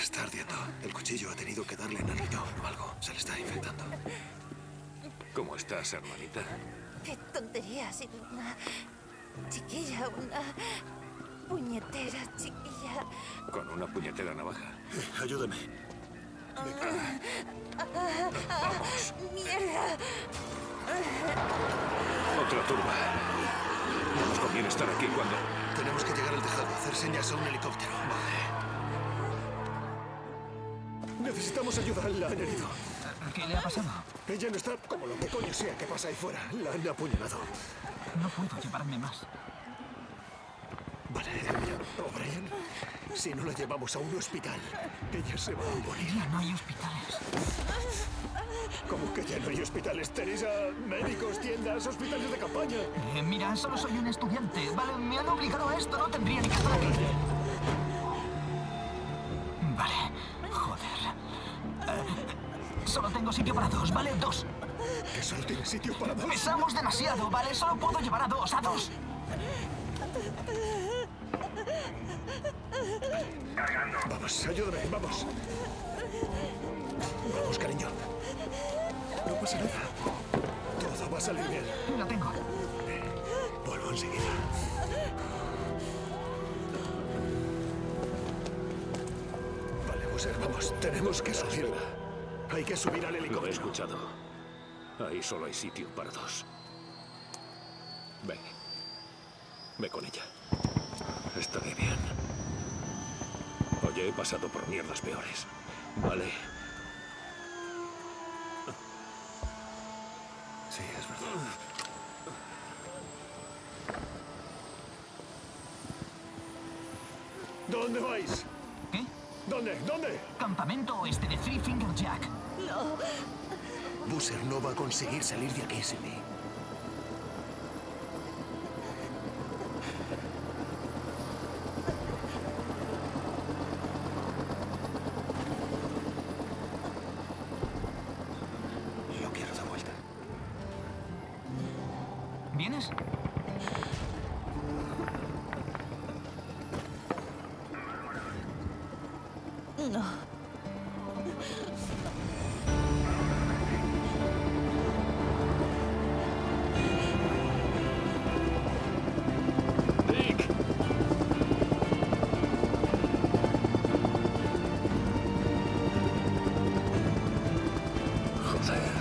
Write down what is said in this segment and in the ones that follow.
Está ardiendo. El cuchillo ha tenido que darle en el hígado o algo. Se le está infectando. ¿Cómo estás, hermanita? Qué tontería ha sido una chiquilla, una puñetera chiquilla. Con una puñetera navaja. Ayúdame. Vamos. ¡Mierda! Otra turba. No nos conviene estar aquí cuando... Tenemos que llegar al tejado, hacer señas a un helicóptero. Vale. Necesitamos ayuda. La han herido. ¿Qué le ha pasado? Ella no está como lo que coño sea que pasa ahí fuera. La han apuñalado. No puedo llevarme más. Vale, O'Brian, si no la llevamos a un hospital, ella se va a morir. Ya no hay hospitales. ¿Cómo que ya no hay hospitales? Tenéis a médicos, tiendas, hospitales de campaña. Mira, solo soy un estudiante, ¿vale? Me han obligado a esto, no tendría ni que estar aquí. Vale, joder. Solo tengo sitio para dos, ¿vale? Dos. ¿Que solo tienes sitio para dos? Pesamos demasiado, ¿vale? Solo puedo llevar a dos, a dos. Cargando. Vamos, ayúdame, vamos. Vamos, cariño. No pasa nada. Todo va a salir bien. La tengo. Vuelvo enseguida. Vale, Boozer, vamos. Tenemos que subirla. Hay que subir al helicóptero. Lo he escuchado. Ahí solo hay sitio para dos. Ven. Ve con ella. Estaré bien. Oye, he pasado por mierdas peores. Vale. Sí, es verdad. ¿Dónde vais? ¿Qué? ¿Dónde? ¿Dónde? Campamento oeste de Three Finger Jack. No. Boozer no va a conseguir salir de aquí, Smee. ¿Vienes? No. Dick. Joder.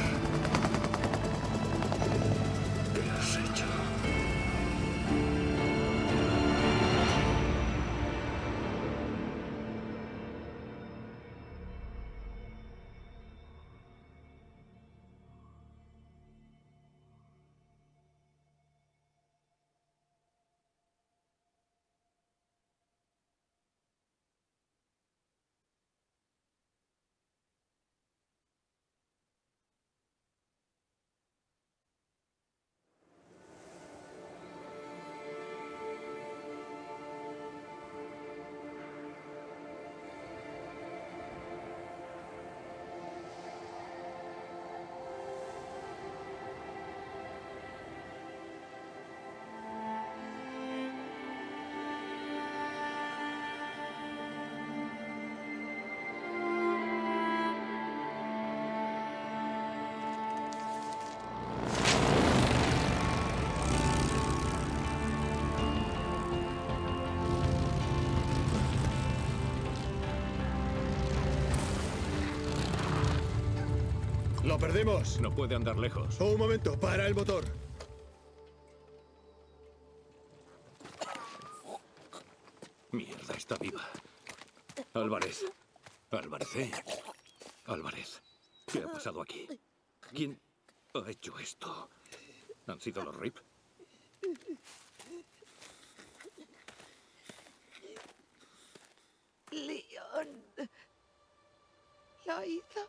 ¡Lo perdimos! No puede andar lejos. Un momento, para el motor. Mierda, está viva. Álvarez. Álvarez, ¿eh? Álvarez, ¿qué ha pasado aquí? ¿Quién ha hecho esto? ¿Han sido los RIP? León. Lo hizo.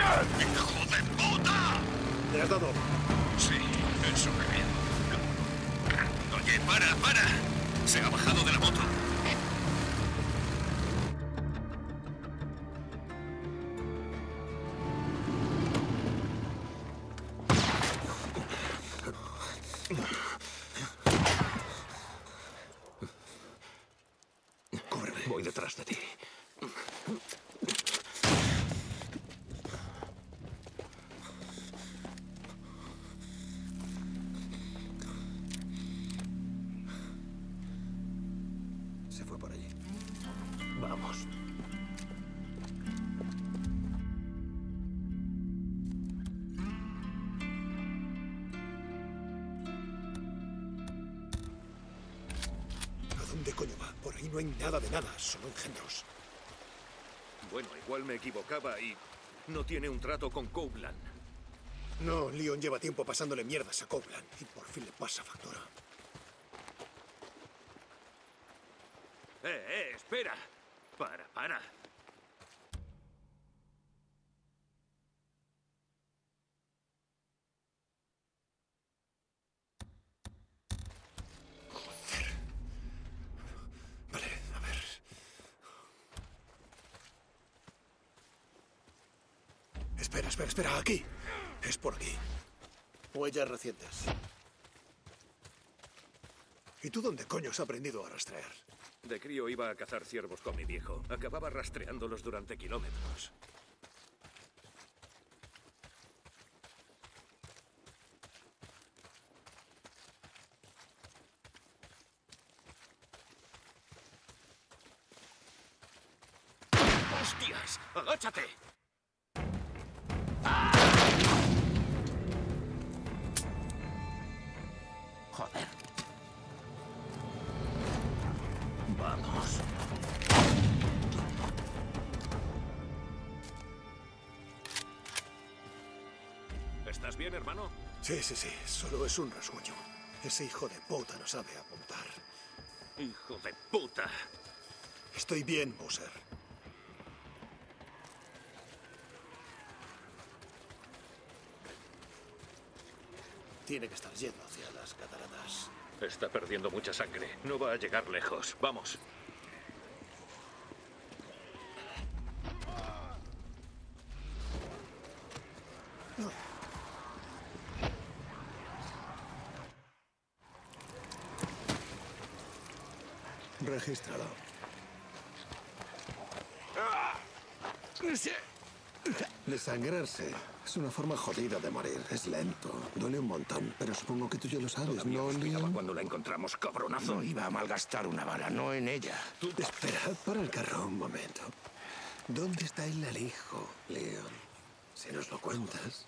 ¡Hijo de puta! ¿Te has dado? Sí, el sobreviviente. Oye, para. Se ha bajado de la moto. Solo engendros. Bueno, igual me equivocaba y no tiene un trato con Copeland. No, Leon lleva tiempo pasándole mierdas a Copeland y por fin le pasa factura. Espera. Para. Espera, aquí. Es por aquí. Huellas recientes. ¿Y tú dónde coño has aprendido a rastrear? De crío iba a cazar ciervos con mi viejo. Acababa rastreándolos durante kilómetros. ¡Hostias! ¡Agáchate! Sí. Solo es un rasguño. Ese hijo de puta no sabe apuntar. ¡Hijo de puta! Estoy bien, Bowser. Tiene que estar yendo hacia las cataratas. Está perdiendo mucha sangre. No va a llegar lejos. Vamos. Registrado. Desangrarse es una forma jodida de morir. Es lento, duele un montón, pero supongo que tú ya lo sabes. Todavía no respiraba cuando la encontramos, cabronazo. No iba a malgastar una bala, no en ella. Esperad por el carro un momento. ¿Dónde está el alijo, Leon? Si nos lo cuentas,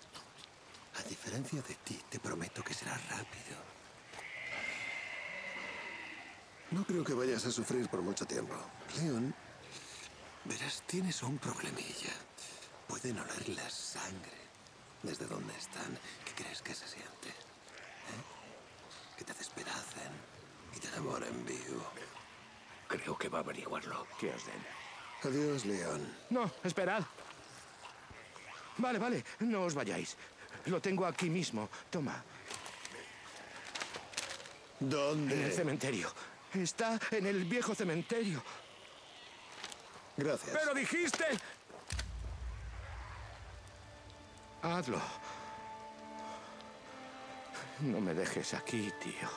a diferencia de ti, te prometo que será rápido. No creo que vayas a sufrir por mucho tiempo. Leon, verás, tienes un problemilla. Pueden oler la sangre desde donde están. ¿Qué crees que se siente? Que te despedacen y te enamoren vivo. Creo que va a averiguarlo. Que os den. Adiós, Leon. No, esperad. Vale, no os vayáis. Lo tengo aquí mismo. Toma. ¿Dónde? En el cementerio. Está en el viejo cementerio. Gracias. ¡Pero dijiste! Hazlo. No me dejes aquí, tío.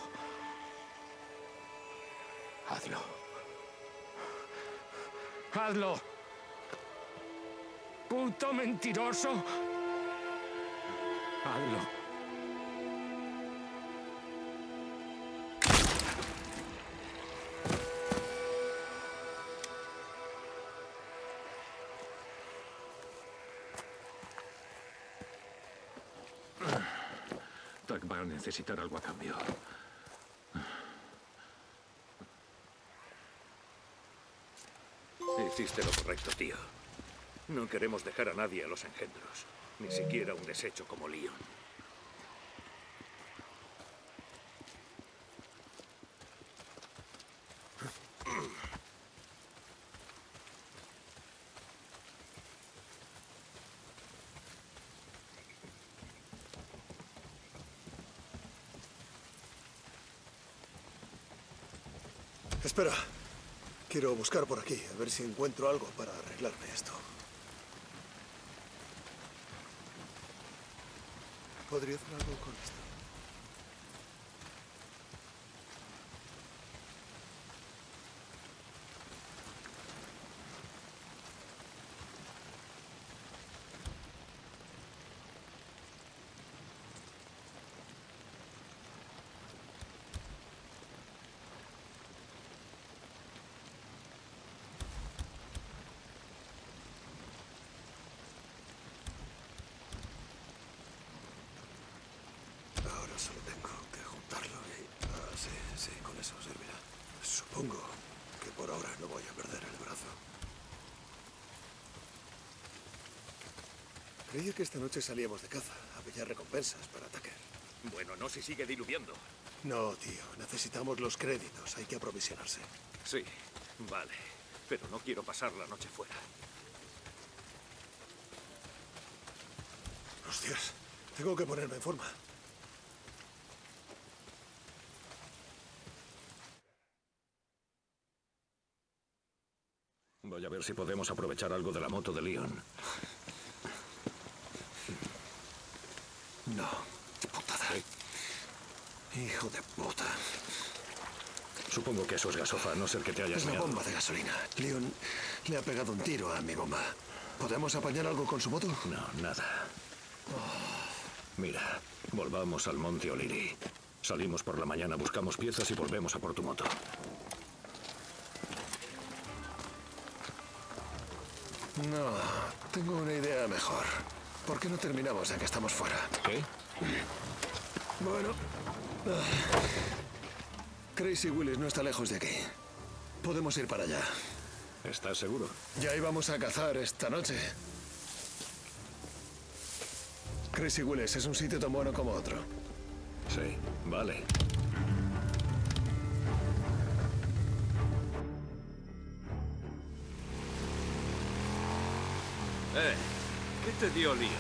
Hazlo. Puto mentiroso. Hazlo. Va a necesitar algo a cambio. Hiciste lo correcto, tío. No queremos dejar a nadie a los engendros. Ni siquiera un desecho como Leon. Espera. Quiero buscar por aquí, a ver si encuentro algo para arreglarme esto. Podría hacer algo con esto. Solo tengo que juntarlo y... Ah, sí, sí, con eso servirá. Supongo que por ahora no voy a perder el brazo. Creía que esta noche salíamos de caza a pillar recompensas para atacar. Bueno, no si sigue diluviando. No, tío. Necesitamos los créditos. Hay que aprovisionarse. Sí, vale. Pero no quiero pasar la noche fuera. Hostias. Tengo que ponerme en forma. Voy a ver si podemos aprovechar algo de la moto de Leon. No, qué putada. Hijo de puta. Supongo que eso es gasofa, a no ser que te hayas mirado. Es una bomba de gasolina. Leon le ha pegado un tiro a mi bomba. ¿Podemos apañar algo con su moto? No, nada. Mira, volvamos al monte O'Liri. Salimos por la mañana, buscamos piezas y volvemos a por tu moto. No, tengo una idea mejor. ¿Por qué no terminamos ya que estamos fuera? ¿Qué? Bueno... Crazy Willie's no está lejos de aquí. Podemos ir para allá. ¿Estás seguro? Ya íbamos a cazar esta noche. Crazy Willie's es un sitio tan bueno como otro. Sí, vale. ¿Qué te dio Leon?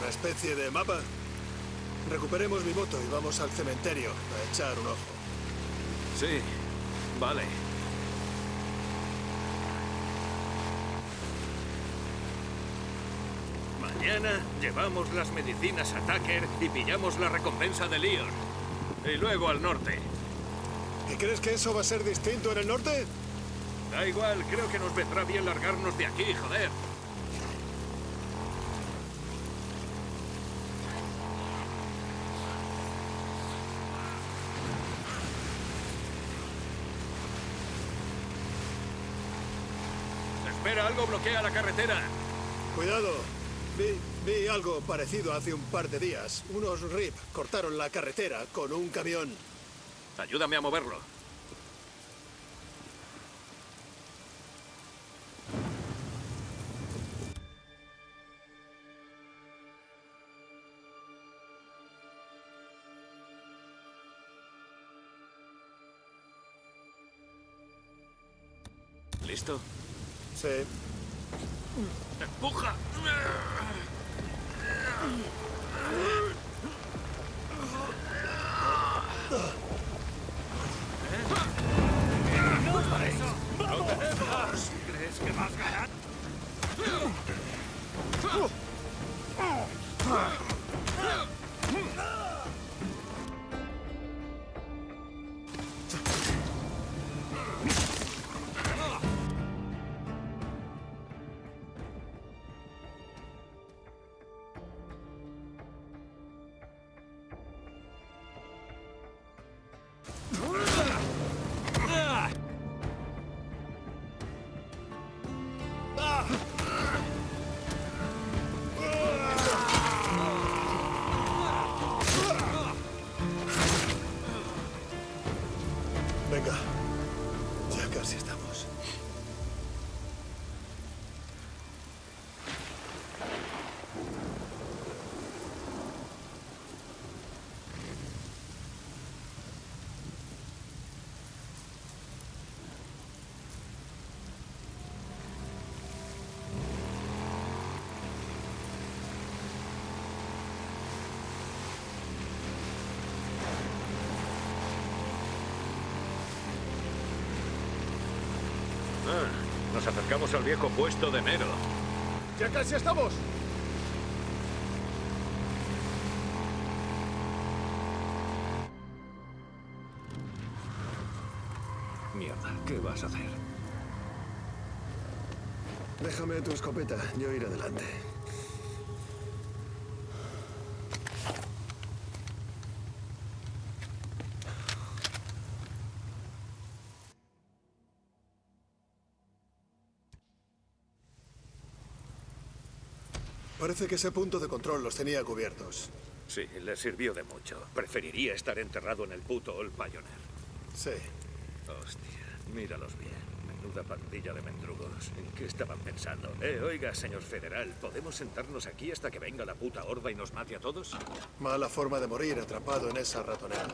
¿Una especie de mapa? Recuperemos mi moto y vamos al cementerio a echar un ojo. Sí, vale. Mañana llevamos las medicinas a Tucker y pillamos la recompensa de Leon. Y luego al norte. ¿Y crees que eso va a ser distinto en el norte? Da igual, creo que nos vendrá bien largarnos de aquí, joder. Algo bloquea la carretera. Cuidado. Vi algo parecido hace un par de días. Unos RIP cortaron la carretera con un camión. Ayúdame a moverlo. ¿Listo? Sí. ¡Empuja! ¡No para eso! ¡Vamos! ¿Crees que vas a ganar? Nos acercamos al viejo puesto de Mero. ¡Ya casi estamos! Mierda, ¿qué vas a hacer? Déjame tu escopeta, yo iré adelante. Parece que ese punto de control los tenía cubiertos. Sí, les sirvió de mucho. Preferiría estar enterrado en el puto Old Pioneer. Sí. Hostia, míralos bien. Menuda pandilla de mendrugos. ¿En qué estaban pensando? Oiga, señor federal, ¿podemos sentarnos aquí hasta que venga la puta horda y nos mate a todos? Mala forma de morir atrapado en esa ratonera.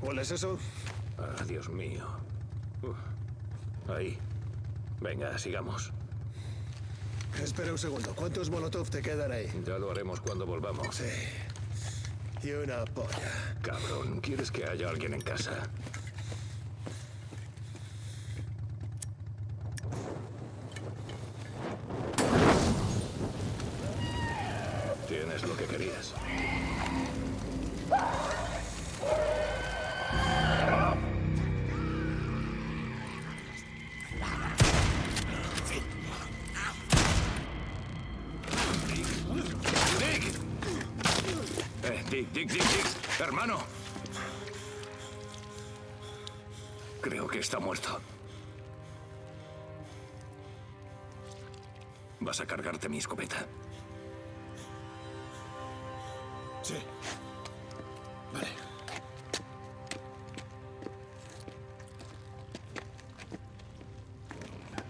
¿Cuál es eso? Ah, Dios mío. Ahí. Venga, sigamos. Espera un segundo. ¿Cuántos molotov te quedan ahí? Ya lo haremos cuando volvamos. Sí. Y una polla. Cabrón, ¿quieres que haya alguien en casa? Tienes lo que querías. ¡Hermano! Creo que está muerto. ¿Vas a cargarte mi escopeta? Sí. Vale.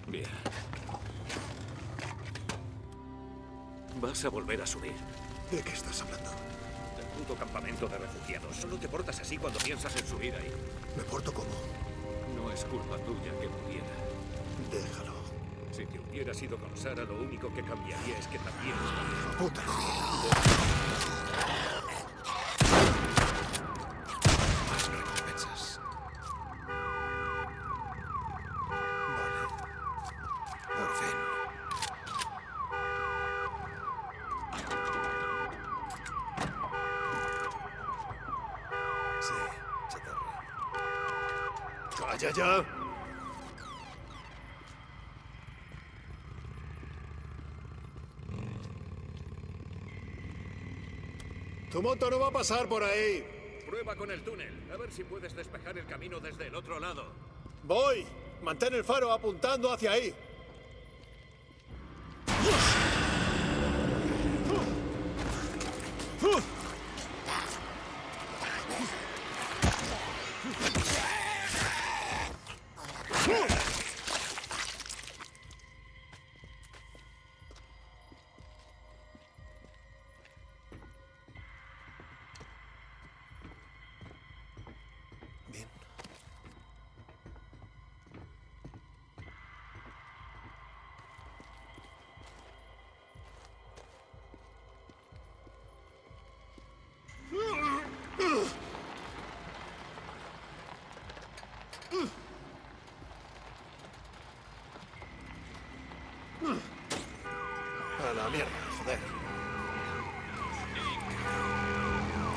Bien. Vas a volver a subir. ¿De qué estás hablando? Puto campamento de refugiados. Solo te portas así cuando piensas en subir ahí. ¿Me porto cómo? No es culpa tuya que muriera. Déjalo. Si te hubieras ido con Sara, lo único que cambiaría es que también es puta. Más recompensas. Vale. Por fin. ¡Ya, ya! Tu moto no va a pasar por ahí. Prueba con el túnel. A ver si puedes despejar el camino desde el otro lado. ¡Voy! Mantén el faro apuntando hacia ahí. A la mierda, joder.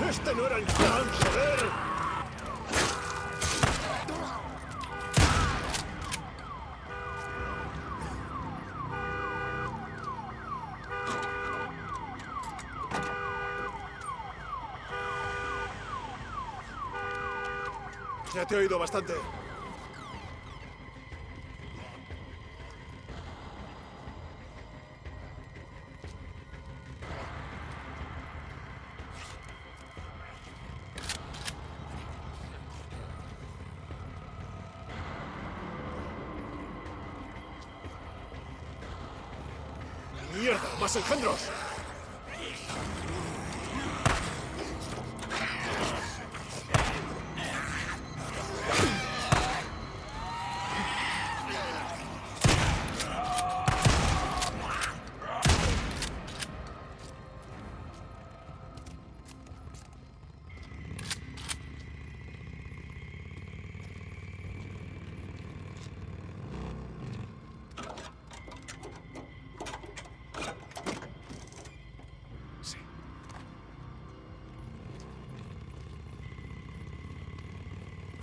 Este no era el plan, joder. Ya te he oído bastante. ¡Mierda! ¡Más engendros!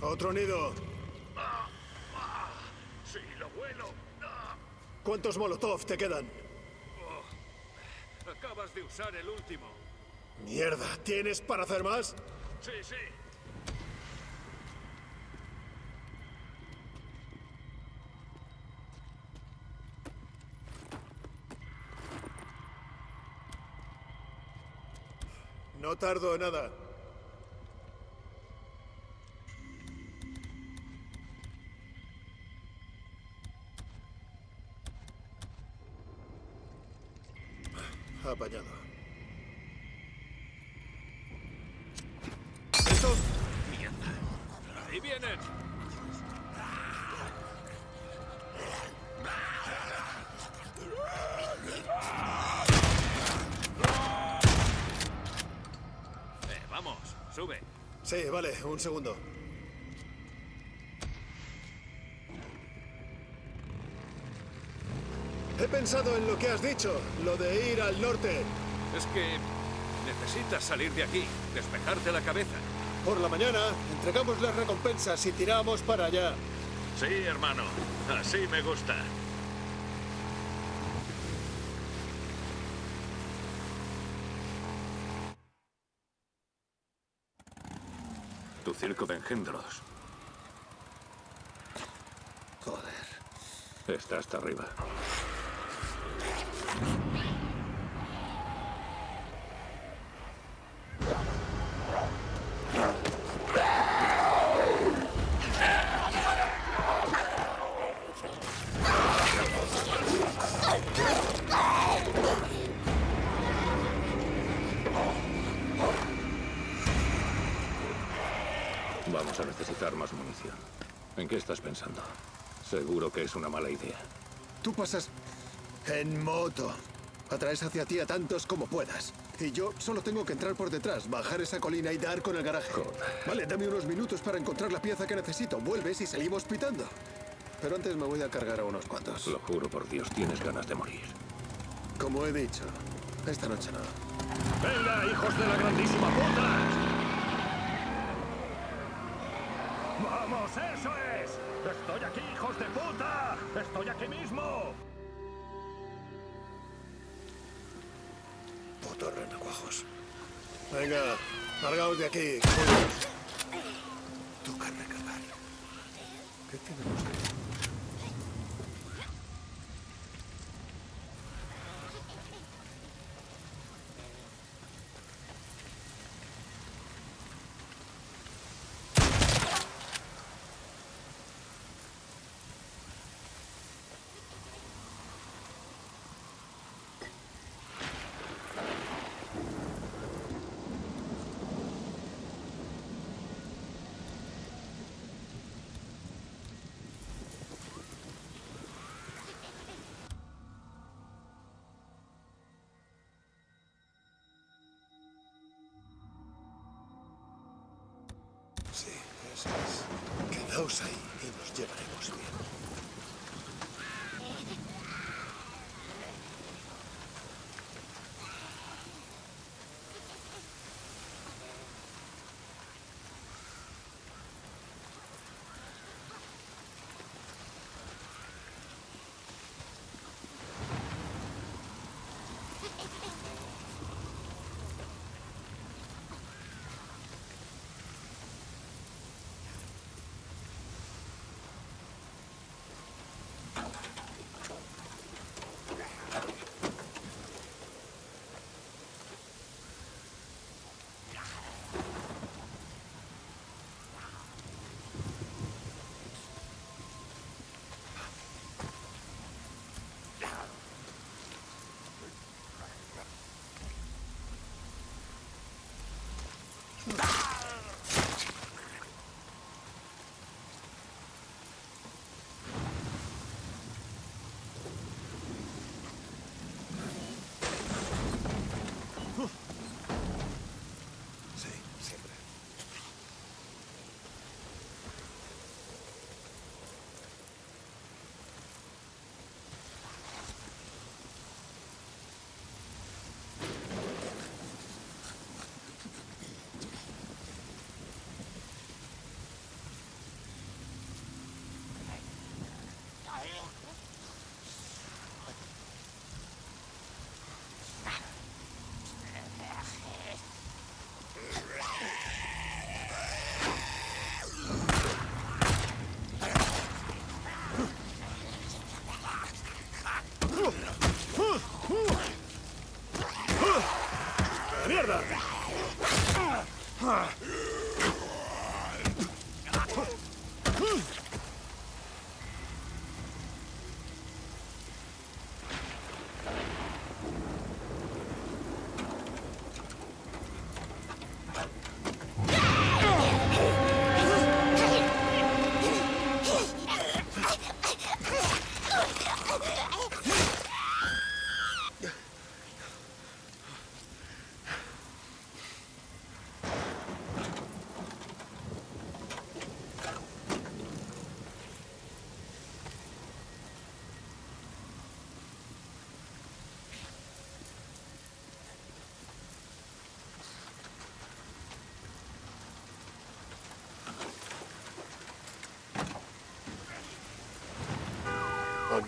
Otro nido. Sí, lo vuelo. ¿Cuántos molotov te quedan? Oh, acabas de usar el último. Mierda, ¿tienes para hacer más? Sí, sí. No tardo en nada. Apañado. ¡Eso! ¡Mierda! ¡Ahí vienen! Vamos, sube. Sí, vale, un segundo. He pensado en lo que has dicho, lo de ir al norte. Es que necesitas salir de aquí, despejarte la cabeza. Por la mañana entregamos las recompensas y tiramos para allá. Sí, hermano, así me gusta. Tu circo de engendros. Joder. Está hasta arriba. Vamos a necesitar más munición. ¿En qué estás pensando? Seguro que es una mala idea. Tú pasas... en moto. Atraes hacia ti a tantos como puedas. Y yo solo tengo que entrar por detrás, bajar esa colina y dar con el garaje. Joder. Vale, dame unos minutos para encontrar la pieza que necesito. Vuelves y salimos pitando. Pero antes me voy a cargar a unos cuantos. Lo juro por Dios, tienes ganas de morir. Como he dicho, esta noche no. ¡Venga, hijos de la grandísima puta! ¡Vamos, eso es! ¡Estoy aquí, hijos de puta! ¡Estoy aquí mismo! Putos renacuajos. Venga, largaos de aquí. Toca recargar. ¿Qué tenemos que hacer? Sí, eso es. Quedaos ahí y nos llevaremos bien.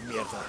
Mierda.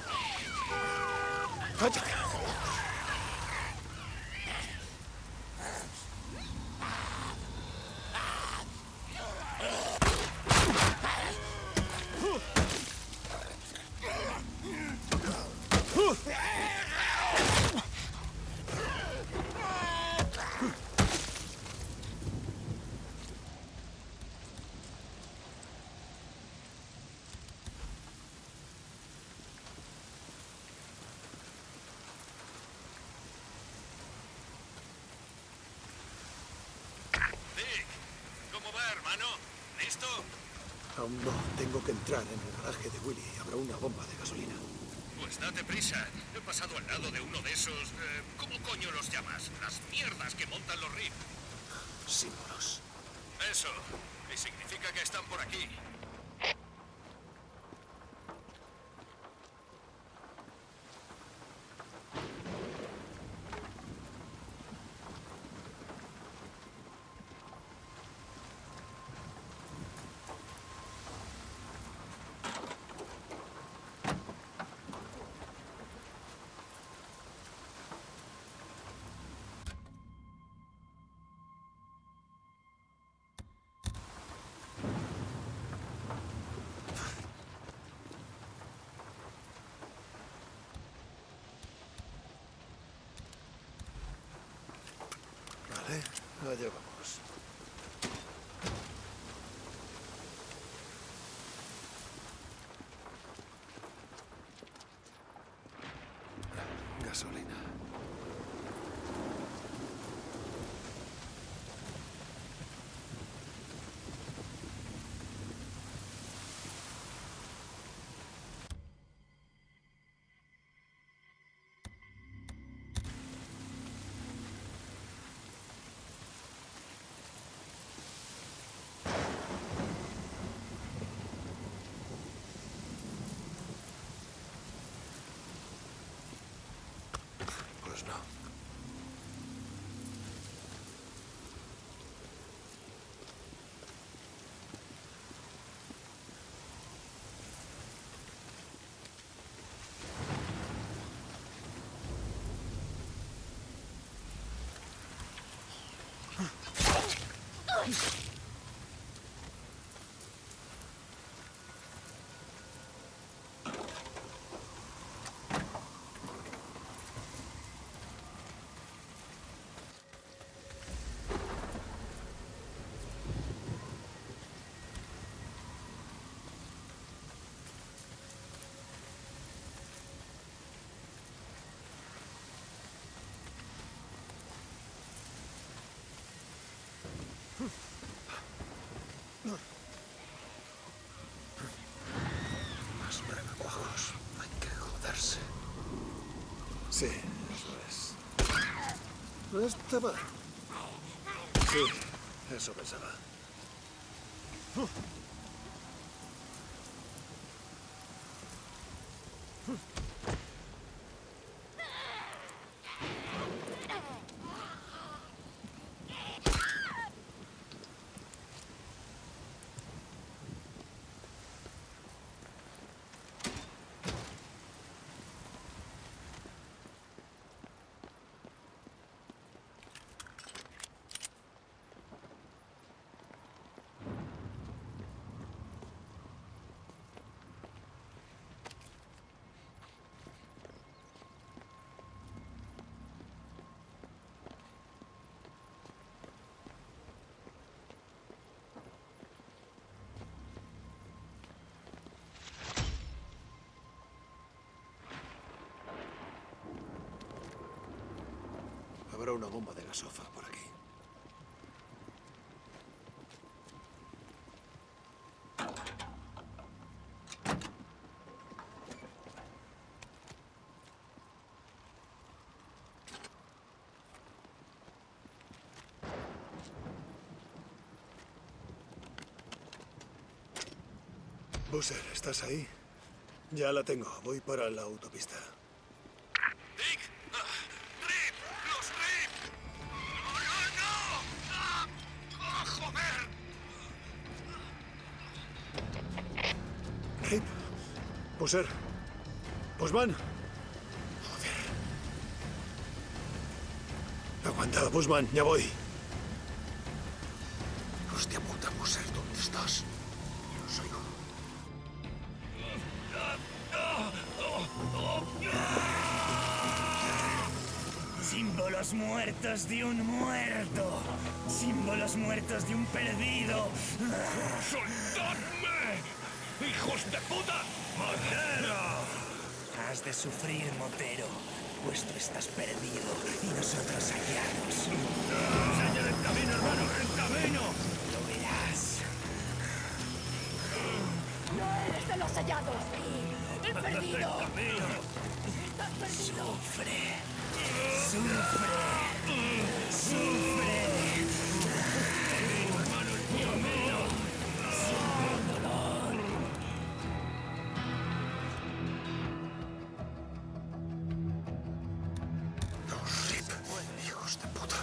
¿Listo? Aún no. Tengo que entrar en el garaje de Willy. Habrá una bomba de gasolina. Pues date prisa. He pasado al lado de uno de esos... ¿cómo coño los llamas? Las mierdas que montan los RIP. Símbolos. Eso. Y significa que están por aquí. Allá vamos. Gasolina. Más renacuajos, hay que joderse. Sí, eso es. No estaba. Sí, eso pensaba. Habrá una bomba de gasofa por aquí. Bowser, ¿estás ahí? Ya la tengo. Voy para la autopista. Dick, Rip, los Rip. ¡No! ¡Ah, joder! Rip, Bowser, Postman. Joder. Aguanta, Postman, ya voy. Hostia puta, Bowser, ¿dónde estás? No soy yo. Símbolos muertos de un muerto. Símbolos muertos de un perdido. ¡Soltadme! ¡Hijos de puta! ¡Motero! Has de sufrir, Motero, pues tú estás perdido y nosotros hallados. ¡Enseña el camino, hermano! ¡El camino! Lo verás. ¡No eres de los hallados! ¡El perdido! ¡Estás perdido! ¡Sufre! ¡Sufre! ¡Hermano, tío mío! ¡Sin dolor! ¡Los Rip, hijos de puta!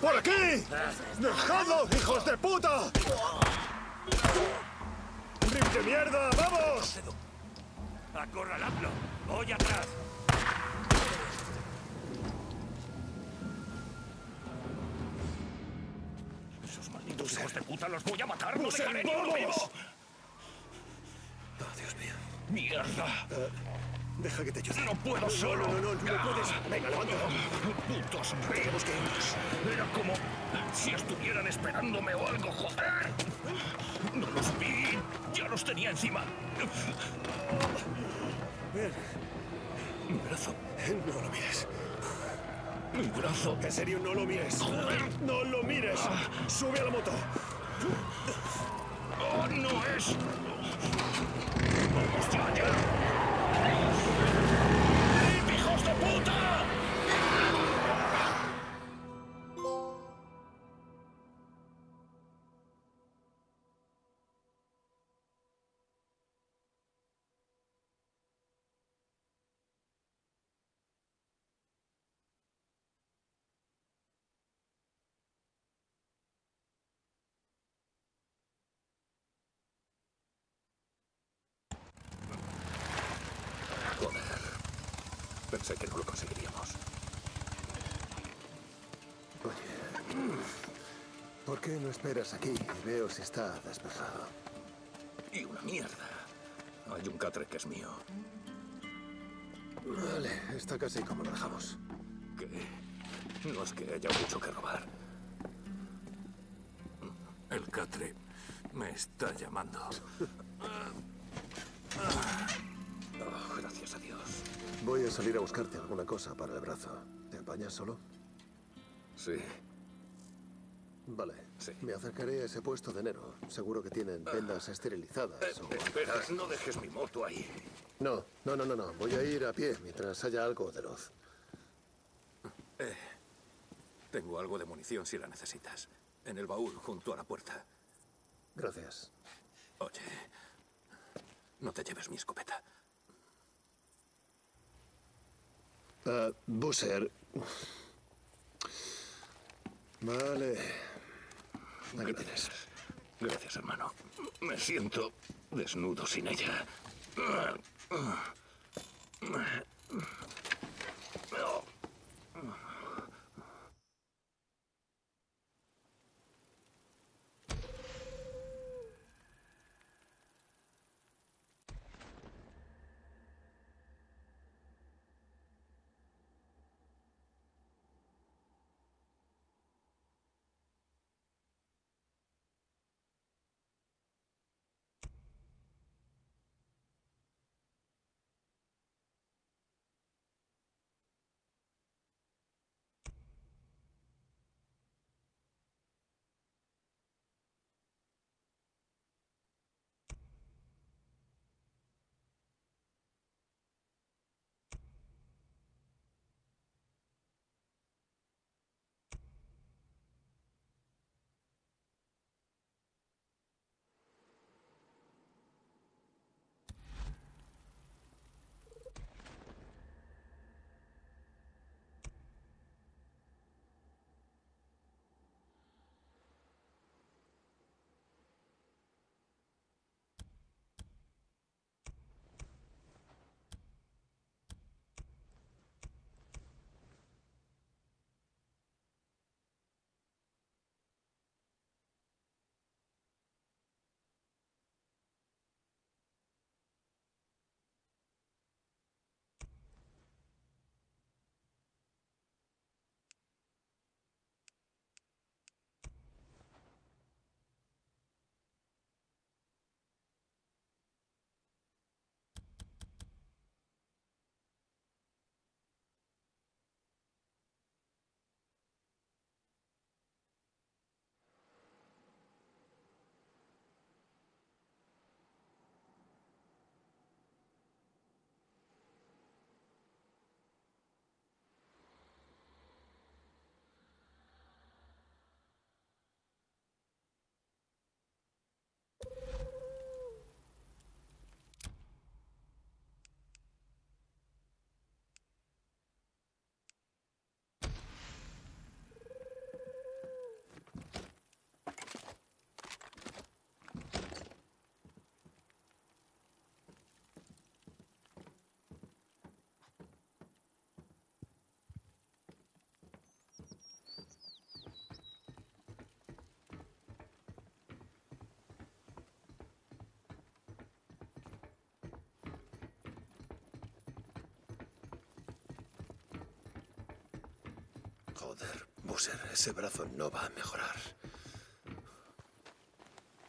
¡Por aquí! ¡Dejadlo, hijos de puta! ¡Rip de mierda! ¡Vamos! ¡Acorraladlo! ¡Voy atrás! ¡Esos malditos hijos de puta los voy a matar! ¡No se dejaré ninguno vivo! ¡Oh, Dios mío! ¡Mierda! Deja que te ayude. ¡No puedo solo! No puedes. Venga, levanta. ¡Putos ríos! Era como si estuvieran esperándome o algo, joder. No los vi. Ya los tenía encima. Bien. Mi brazo. No lo mires. Mi brazo. En serio, no lo mires. ¡Joder! ¡No lo mires! ¡Sube a la moto! ¡Oh, no es! ¡Hostia, ya! ¡Hijos de puta! Pensé que no lo conseguiríamos. Oye, ¿por qué no esperas aquí? Veo si está despejado. Y una mierda. Hay un catre que es mío. Vale, está casi como lo dejamos. ¿Qué? No es que haya mucho que robar. El catre me está llamando. Oh, gracias a Dios. Voy a salir a buscarte alguna cosa para el brazo. ¿Te apañas solo? Sí. Vale. Sí. Me acercaré a ese puesto de enero. Seguro que tienen vendas esterilizadas. O... Espera, no dejes mi moto ahí. No. Voy a ir a pie mientras haya algo de luz. Tengo algo de munición si la necesitas. En el baúl, junto a la puerta. Gracias. Oye, no te lleves mi escopeta. Boozer. Vale. Aquí tienes. Gracias, hermano. Me siento desnudo sin ella. Joder, Boozer, ese brazo no va a mejorar.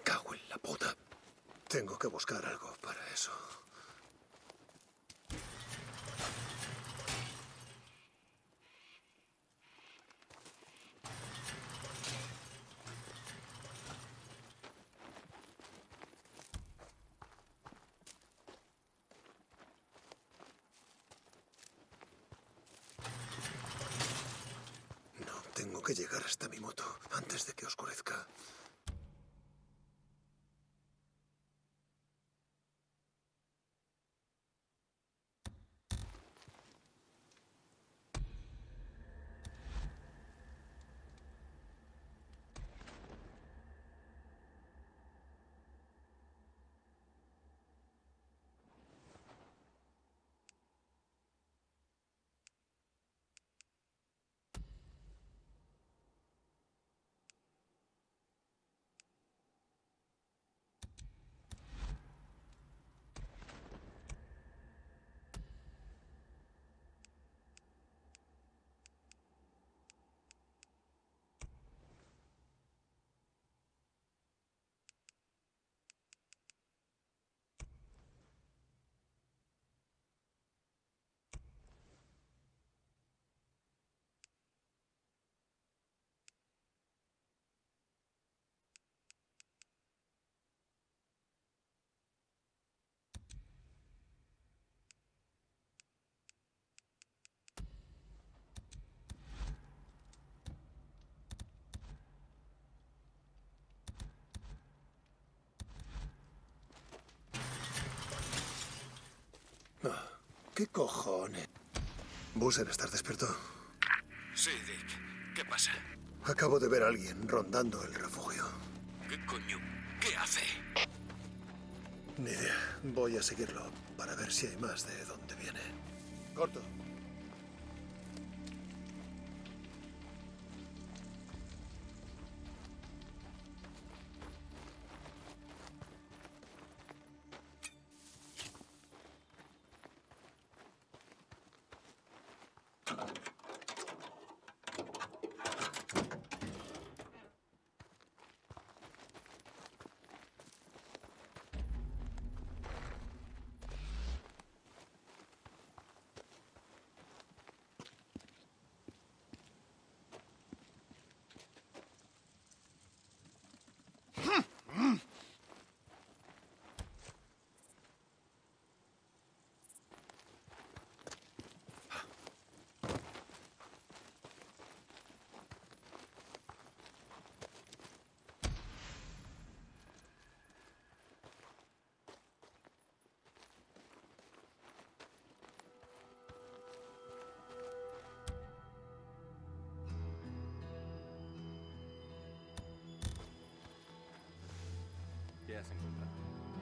Cago en la puta. Tengo que buscar algo para eso. Que llegar hasta mi moto antes de que oscurezca. ¿Qué cojones? Boozer, ¿estás despierto? Sí, Dick. ¿Qué pasa? Acabo de ver a alguien rondando el refugio. ¿Qué coño? ¿Qué hace? Ni idea. Voy a seguirlo para ver si hay más de dónde viene. Corto.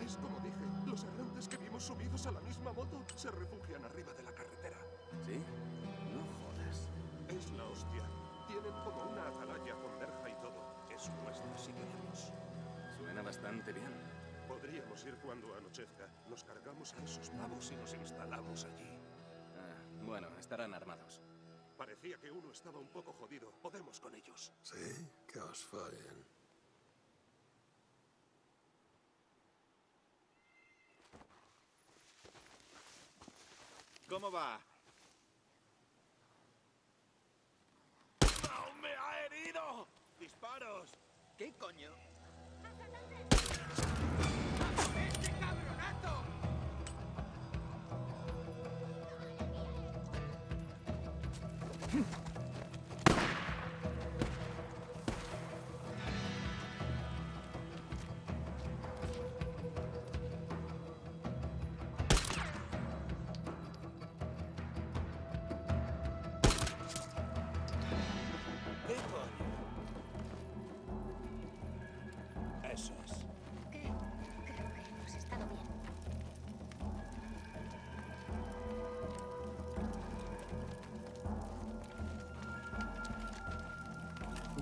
Es como dije, los errantes que vimos subidos a la misma moto se refugian arriba de la carretera. ¿Sí? No jodas. Es la hostia. Tienen como una atalaya con verja y todo. Es nuestra si queremos. Suena bastante bien. Podríamos ir cuando anochezca. Nos cargamos a esos pavos y nos instalamos allí. Ah, bueno, estarán armados. Parecía que uno estaba un poco jodido. Podemos con ellos. ¿Sí? Que os fallen. ¿Cómo va? ¡Oh, me ha herido! ¡Disparos! ¿Qué coño? ¡Este cabronato!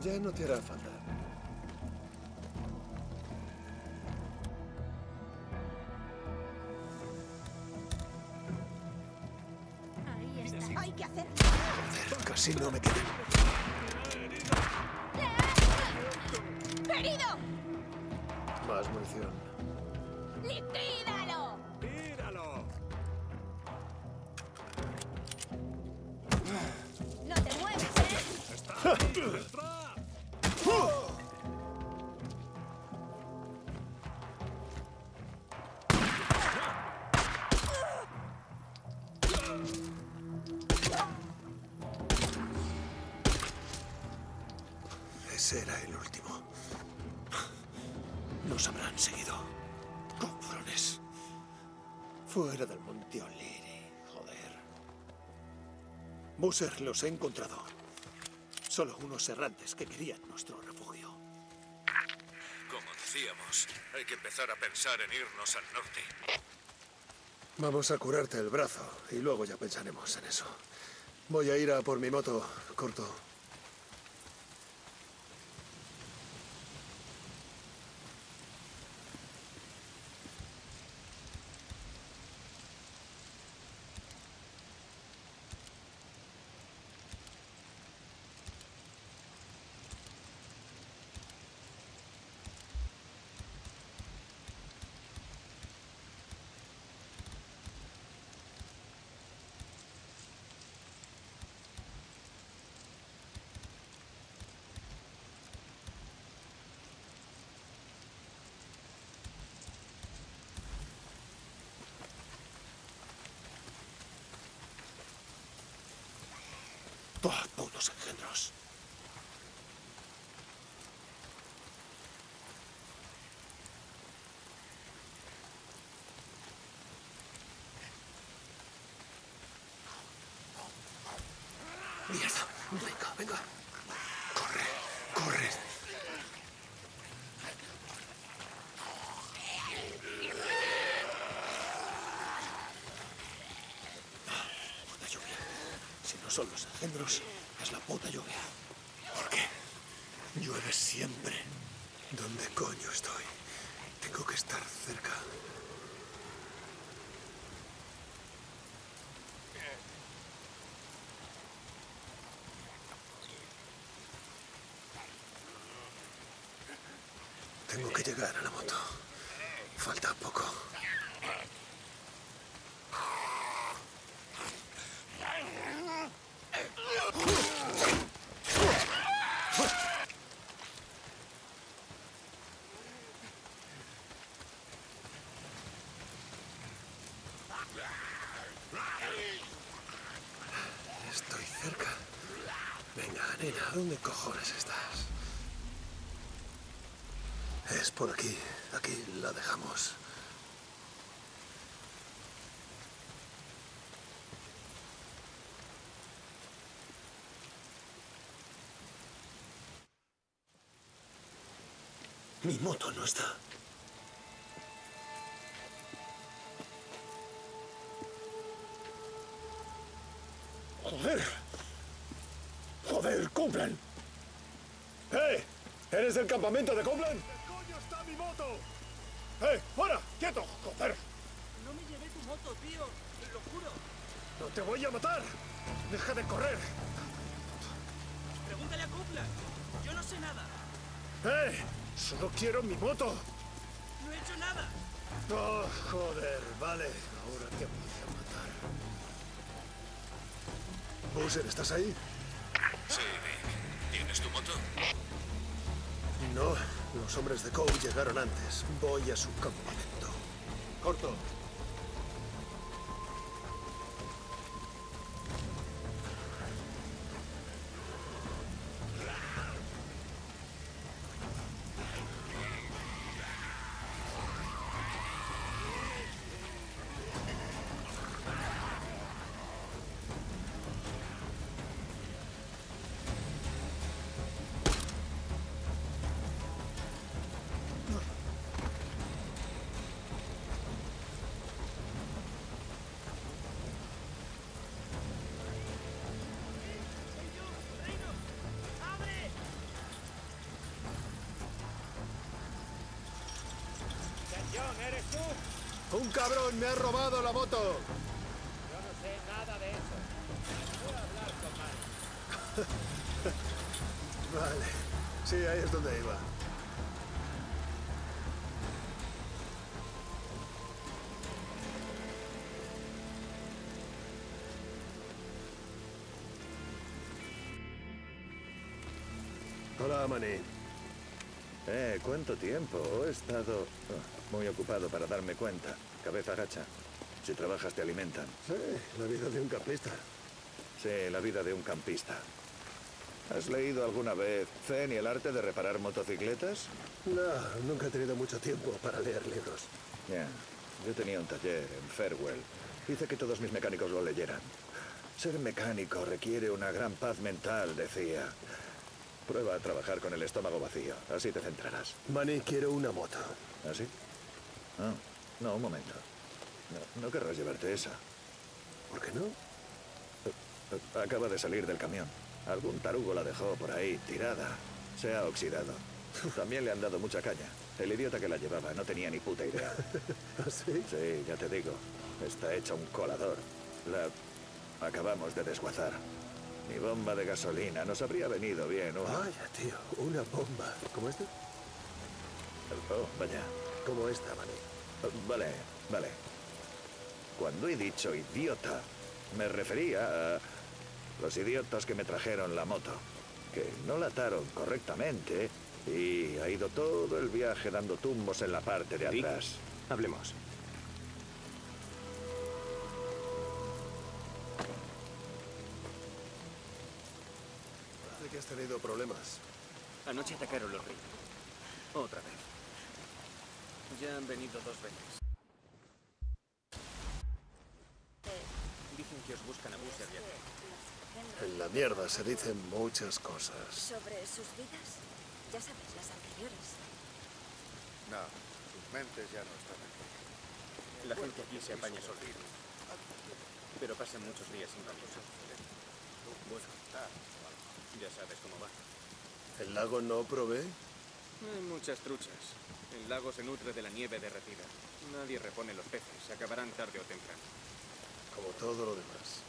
Ya no te hará falta. Ahí está. que hacer. Casi no me queda. ¡Herido! Más munición. ¡Liquídalo! ¡Tíralo! ¡No te muevas, eh! ¡Está aquí! ¡Está! Será el último. Nos habrán seguido. Con furones. Fuera del monte O'Liri. Joder. Boozer, los he encontrado. Solo unos errantes que querían nuestro refugio. Como decíamos, hay que empezar a pensar en irnos al norte. Vamos a curarte el brazo y luego ya pensaremos en eso. Voy a ir a por mi moto, corto. Putos engendros. Mierda, venga, venga. Corre, corre. Puta lluvia. Si no son los engendros... Es la puta lluvia. ¿Por qué? Llueve siempre. ¿Dónde coño estoy? Tengo que estar cerca. Tengo que llegar a la moto. Falta poco. ¿Dónde cojones estás? Es por aquí. Aquí la dejamos. Mi moto no está. Joder. ¡Joder, Copeland! ¡Eh! ¿Eres del campamento de Copeland? ¿Dónde coño está mi moto? ¡Eh! ¡Fuera! ¡Quieto! ¡Joder! No me llevé tu moto, tío. Te lo juro. ¡No te voy a matar! ¡Deja de correr! Pregúntale a Copeland. Yo no sé nada. ¡Eh! ¡Solo quiero mi moto! ¡No he hecho nada! ¡Oh, joder! Vale, ahora te voy a matar. Bowser, ¿estás ahí? Sí, ¿tienes tu moto? No, los hombres de Coe llegaron antes. Voy a su campamento. Corto. ¿Eres tú? ¡Un cabrón me ha robado la moto! Yo no sé nada de eso. Vale, sí, ahí es donde iba. Hola, Manny. ¿Cuánto tiempo? He estado muy ocupado para darme cuenta. Cabeza gacha. Si trabajas te alimentan. Sí, la vida de un campista. Sí, la vida de un campista. ¿Has leído alguna vez Zen y el arte de reparar motocicletas? No, nunca he tenido mucho tiempo para leer libros. Ya. Yo tenía un taller en Fairwell. Hice que todos mis mecánicos lo leyeran. Ser mecánico requiere una gran paz mental, decía. Prueba a trabajar con el estómago vacío. Así te centrarás. Manny, quiero una moto. ¿Ah, sí? Ah, no, un momento. No querrás llevarte esa. ¿Por qué no? Acaba de salir del camión. Algún tarugo la dejó por ahí, tirada. Se ha oxidado. También le han dado mucha caña. El idiota que la llevaba no tenía ni puta idea. ¿Ah, sí? Sí, ya te digo. Está hecha un colador. La acabamos de desguazar. Mi bomba de gasolina. Nos habría venido bien una... Vaya, tío. Una bomba. ¿Como esta? Oh, vaya. Como esta, Manny. Vale, vale. Cuando he dicho idiota, me refería a los idiotas que me trajeron la moto, que no la ataron correctamente y ha ido todo el viaje dando tumbos en la parte de atrás. Hablemos. Parece que has tenido problemas. Anoche atacaron los ricos. Otra vez. Ya han venido dos veces. Dicen que os buscan a Boozer. En la mierda se dicen muchas cosas. ¿Sobre sus vidas? Ya sabes, las anteriores. No, sus mentes ya no están aquí. La gente aquí se apaña sola. Pero pasan muchos días sin dormir. Bueno, ya sabes cómo va. ¿El lago no provee? Hay muchas truchas. El lago se nutre de la nieve derretida. Nadie repone los peces. Se acabarán tarde o temprano. Como todo lo demás.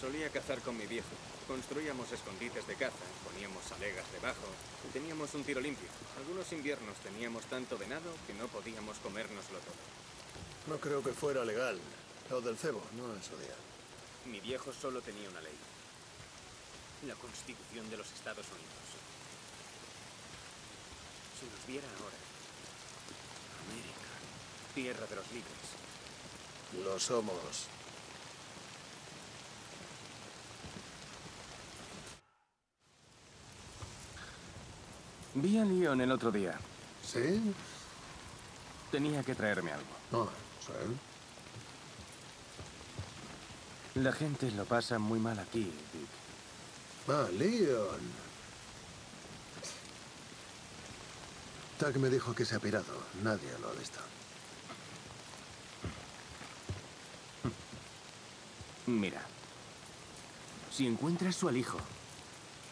Solía cazar con mi viejo. Construíamos escondites de caza, poníamos alegas debajo. Teníamos un tiro limpio. Algunos inviernos teníamos tanto venado que no podíamos comérnoslo todo. No creo que fuera legal. Lo del cebo, no en su día. Mi viejo solo tenía una ley. La Constitución de los Estados Unidos. Si nos viera ahora, América, tierra de los libres. Lo somos. Vi a Leon el otro día. ¿Sí? Tenía que traerme algo. Ah, sí. La gente lo pasa muy mal aquí, Dick. Ah, Leon. Tag me dijo que se ha pirado. Nadie lo ha visto. Mira. Si encuentras su alijo,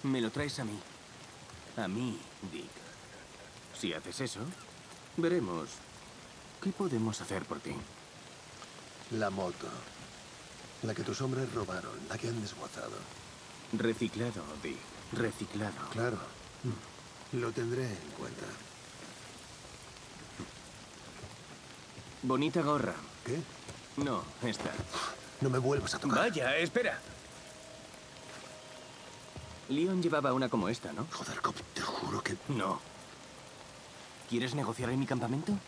me lo traes a mí. A mí, Dick. Si haces eso, veremos qué podemos hacer por ti. La moto. La que tus hombres robaron. La que han desguazado. Reciclado, Dick. Reciclado. Claro. Lo tendré en cuenta. Bonita gorra. ¿Qué? No, esta. No me vuelvas a tocar. Vaya, espera. Leon llevaba una como esta, ¿no? Joder, Cop, te juro que... No. ¿Quieres negociar en mi campamento?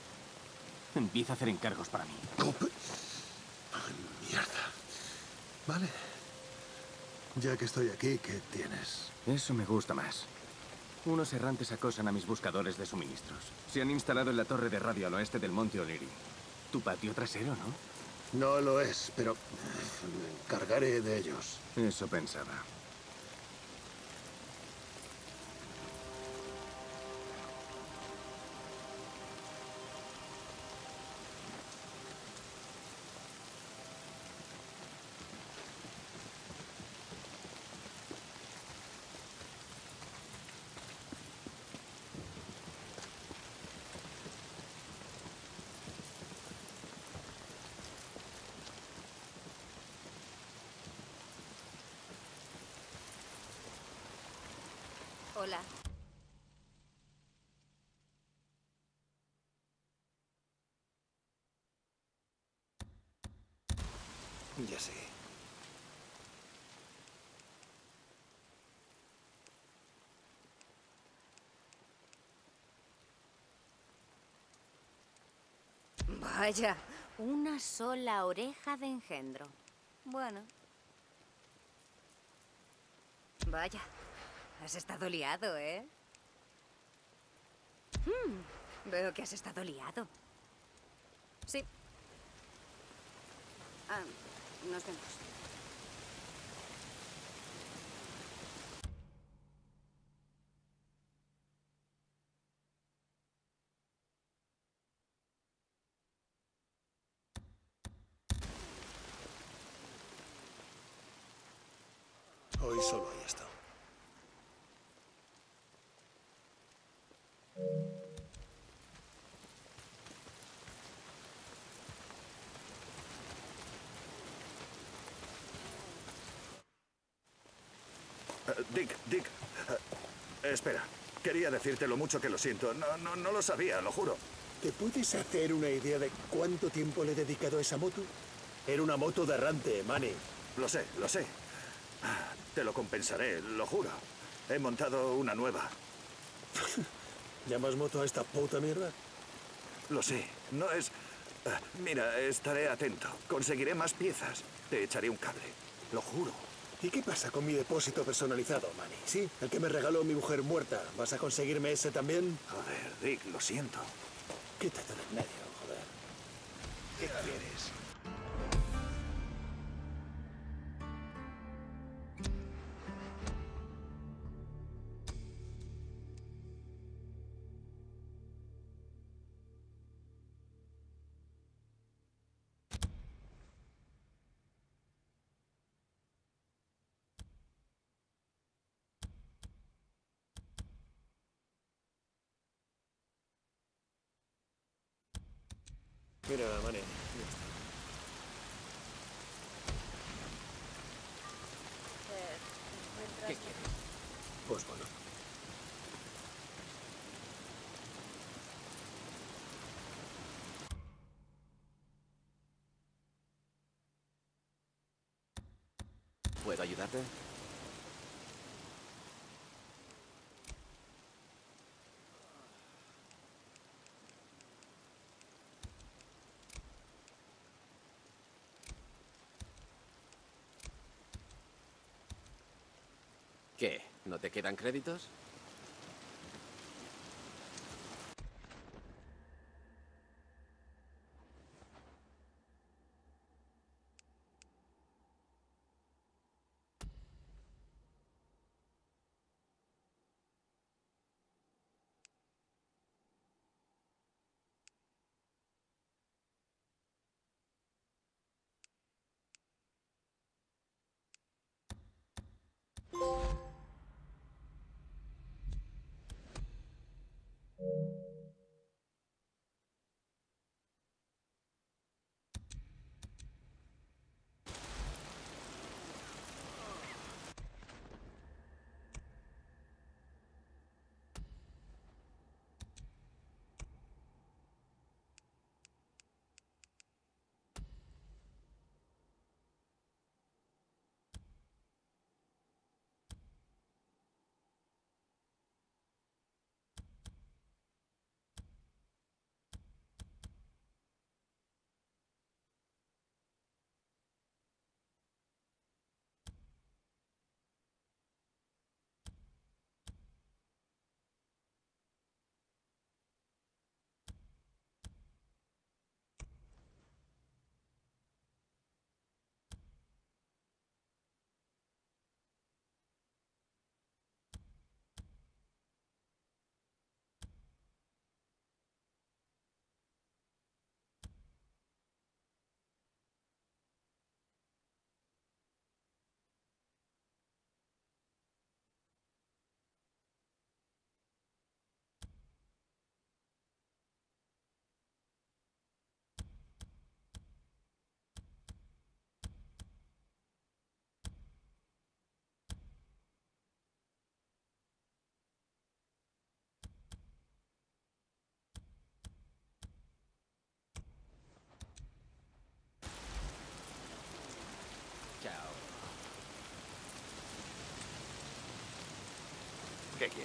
Empieza a hacer encargos para mí. Cop... Ay, mierda. Vale. Ya que estoy aquí, ¿qué tienes? Eso me gusta más. Unos errantes acosan a mis buscadores de suministros. Se han instalado en la torre de radio al oeste del monte O'Liri. Tu patio trasero, ¿no? No lo es, pero me encargaré de ellos. Eso pensaba. sola. Ya sé. Vaya, una sola oreja de engendro. Bueno. Vaya, has estado liado, ¿eh? Veo que has estado liado. Sí. Ah, nos vemos. Hoy solo hay esto. Dick, espera. Quería decirte lo mucho que lo siento. No lo sabía, lo juro. ¿Te puedes hacer una idea de cuánto tiempo le he dedicado a esa moto? Era una moto derrante, Manny. Lo sé. Te lo compensaré, lo juro. He montado una nueva. ¿Llamas moto a esta puta mierda? Lo sé, no es... Mira, estaré atento. Conseguiré más piezas. Te echaré un cable, lo juro. ¿Y qué pasa con mi depósito personalizado, Manny? Sí, el que me regaló mi mujer muerta. ¿Vas a conseguirme ese también? Joder, Dick, lo siento. Quítate del medio, joder. ¿Qué quieres? Mira, Manny. ¿Qué quieres? Pues bueno. ¿Puedo ayudarte? ¿Qué? ¿No te quedan créditos?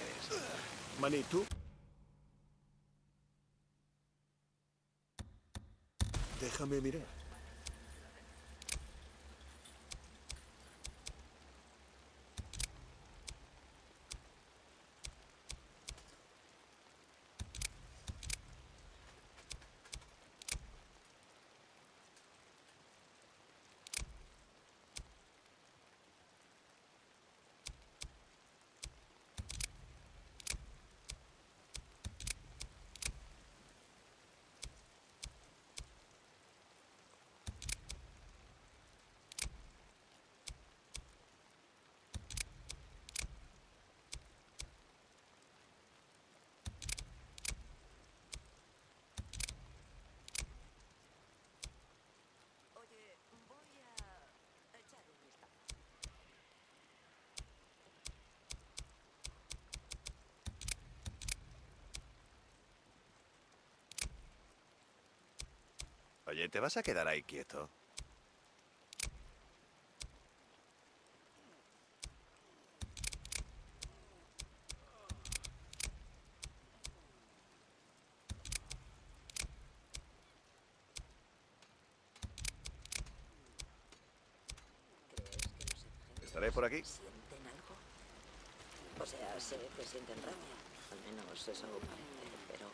quieres. Maní, tú. Déjame mirar. Oye, ¿te vas a quedar ahí quieto? ¿Estaré por aquí? ¿Sienten algo? O sea, sé que sienten rabia. Al menos eso parece, pero...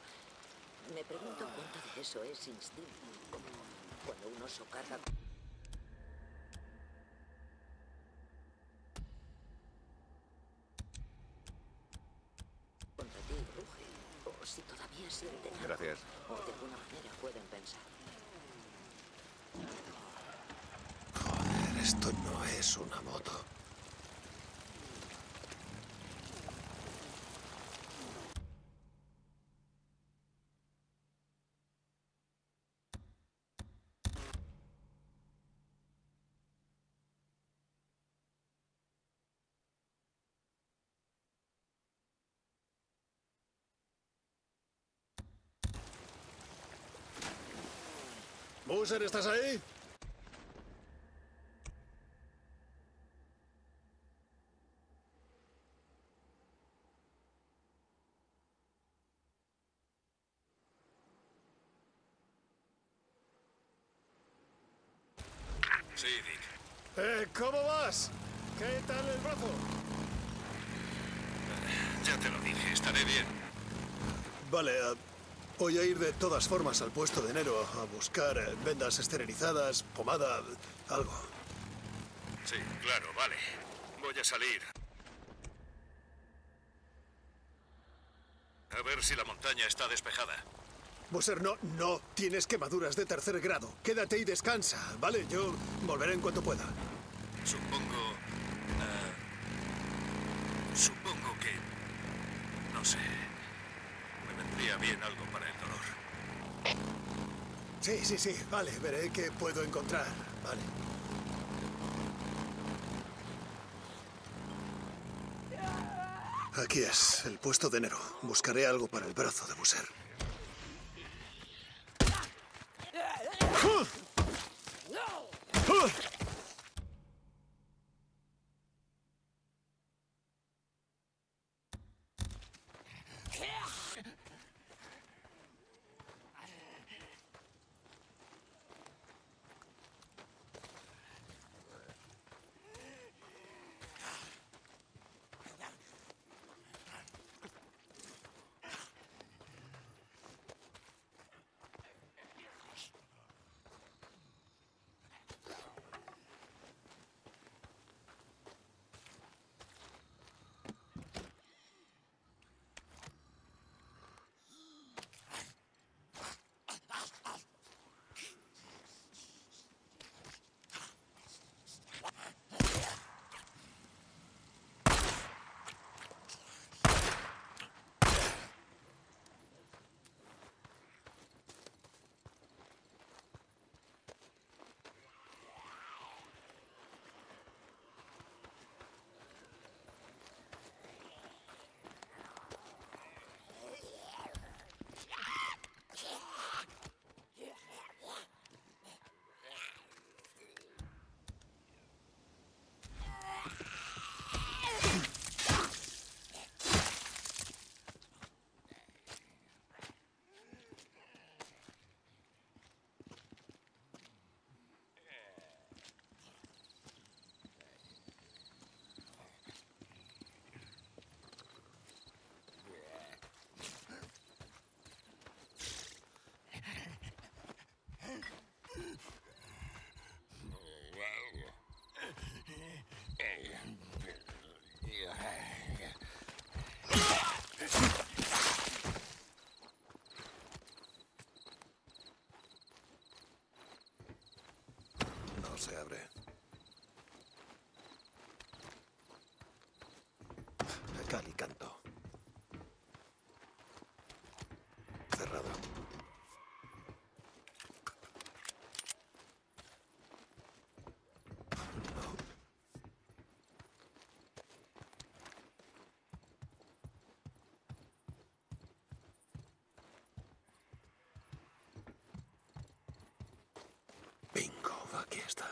me pregunto cuánto de eso es instinto, como cuando un oso carga... contra ti y ruge, o si todavía sienten algo, gracias. O de alguna manera pueden pensar. Joder, esto no es una moto. Bowser, ¿estás ahí? Sí, Dick. ¿Cómo vas? ¿Qué tal el brazo? Ya te lo dije, estaré bien. Vale, voy a ir de todas formas al puesto de Nero a buscar vendas esterilizadas, pomada, algo. Sí, claro, vale. Voy a salir. A ver si la montaña está despejada. Bowser, no. Tienes quemaduras de tercer grado. Quédate y descansa, ¿vale? Yo volveré en cuanto pueda. Supongo... supongo que... no sé... vendría bien algo para el dolor. Sí, vale, veré qué puedo encontrar, vale. Aquí es, el puesto de Nero. Buscaré algo para el brazo de Bowser. se abre. A cal y canto. Cerrado. Aquí está.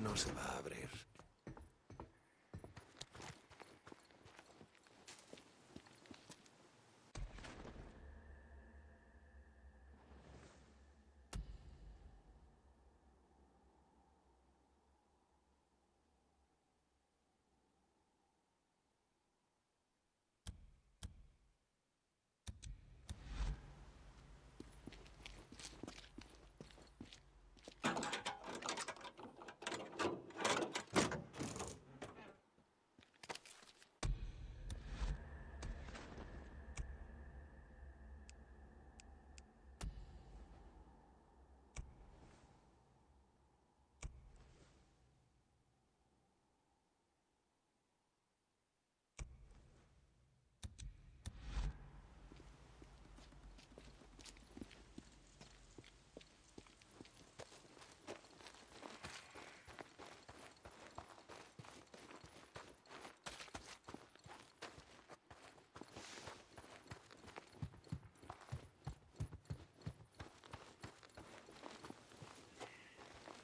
No se va a abrir.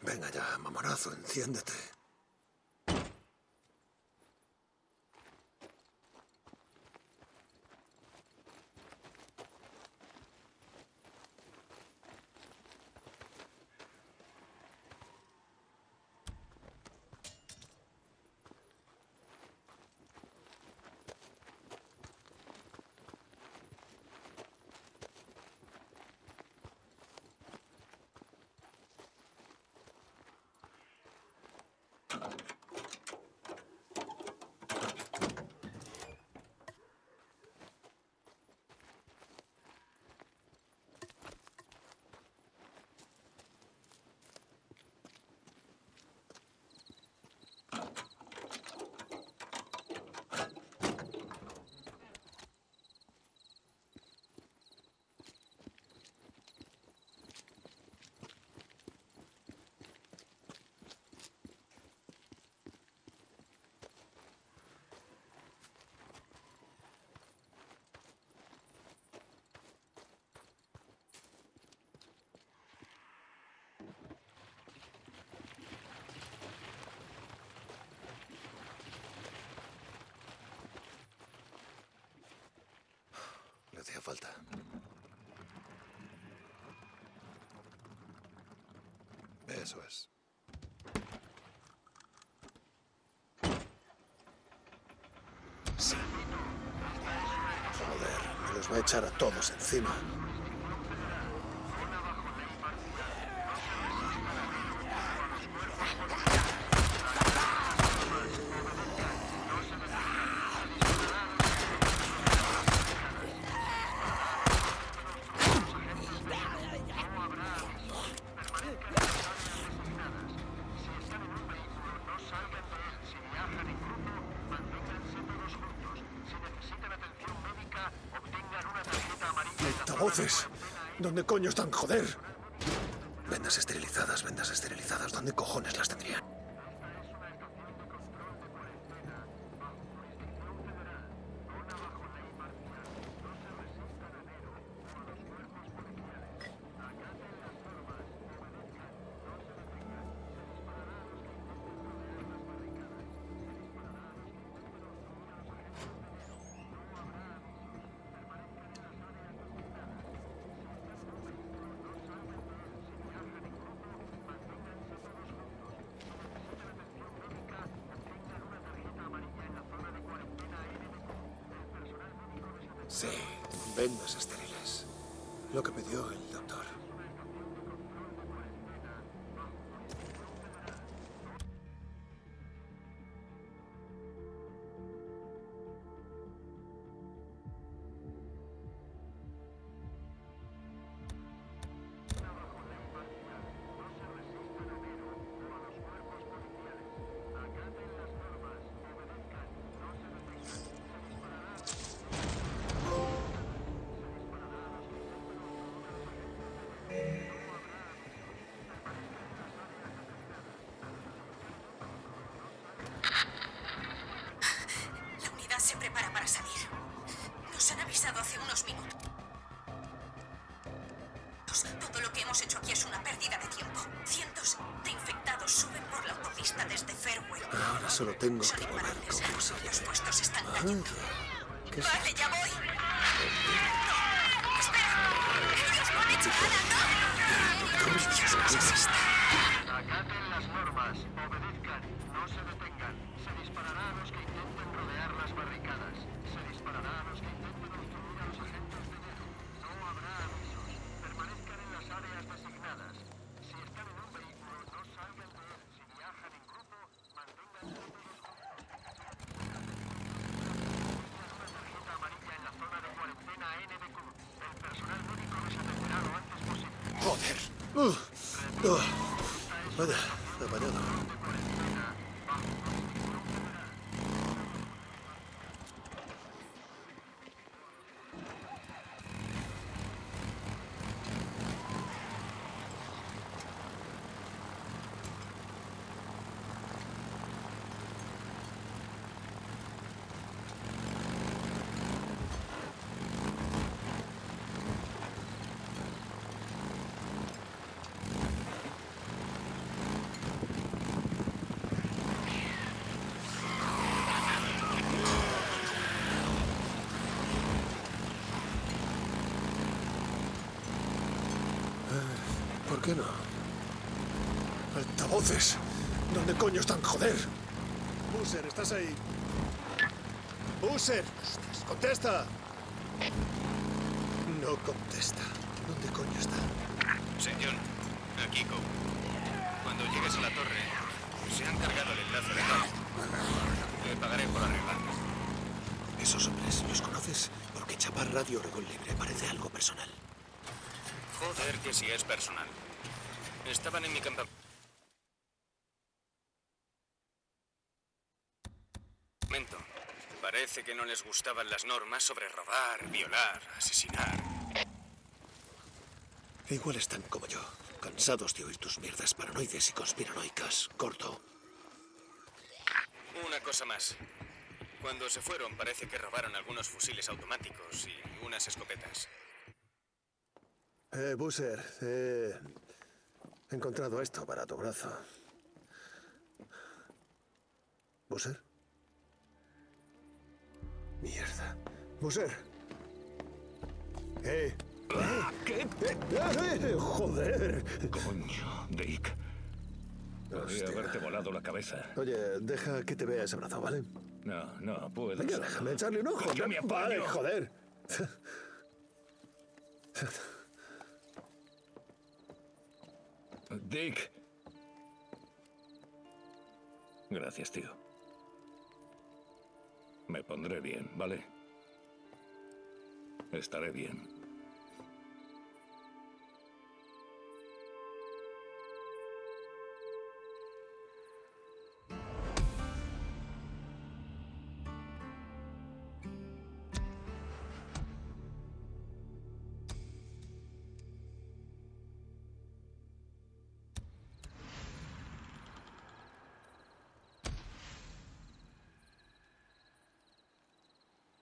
Venga ya, mamonazo, enciéndete. Hacía falta. Eso es. Sí. Joder, me los va a echar a todos encima. ¿Dónde coño están, joder? Vendas esterilizadas, ¿dónde cojones las tendrían? Sí, vendas estériles. Lo que pidió el doctor. Solo tengo que volar con Bowser. Los puestos están cayendo. Vale, ya voy. No, espera. Ellos no han hecho nada, ¿no? Dios nos asista. Acaten las normas, obedezcan, no se detengan. Se disparará a los que intenten rodear las barricadas. Se disparará a los que intenten obstruir a los agentes de Mero. No habrá avisos. Permanezcan en las áreas designadas. Si están en un vehículo, no salgan de él. Si viajan en grupo, joder. Vaya, apañado. ¿Por qué no? ¡Altavoces! ¿Dónde coño están, joder? Boozer, ¿estás ahí? ¡Boozer! ¡Contesta! No contesta. ¿Dónde coño está? Señor, aquí, Cope. Cuando llegues a la torre, se han cargado el enlace de todo. Le pagaré por arreglarlos. Esos hombres, ¿los conoces? Porque chapar radio Oregón Libre parece algo personal. Joder, que sí es personal. Estaban en mi campamento. Parece que no les gustaban las normas sobre robar, violar, asesinar. Igual están como yo, cansados de oír tus mierdas paranoides y conspiranoicas. Corto. Una cosa más. Cuando se fueron, parece que robaron algunos fusiles automáticos y unas escopetas. Boozer, he encontrado esto para tu brazo. ¿Boozer? Mierda. ¡Boozer! ¿Qué? ¡Joder! Coño, Dick. Podría haberte volado la cabeza. Oye, deja que te vea ese brazo, ¿vale? No, no, puedo. Venga, déjame echarle un ojo. ¡Yo me apaño! Vale, joder. Dick. Gracias, tío. Me pondré bien, ¿vale? Estaré bien.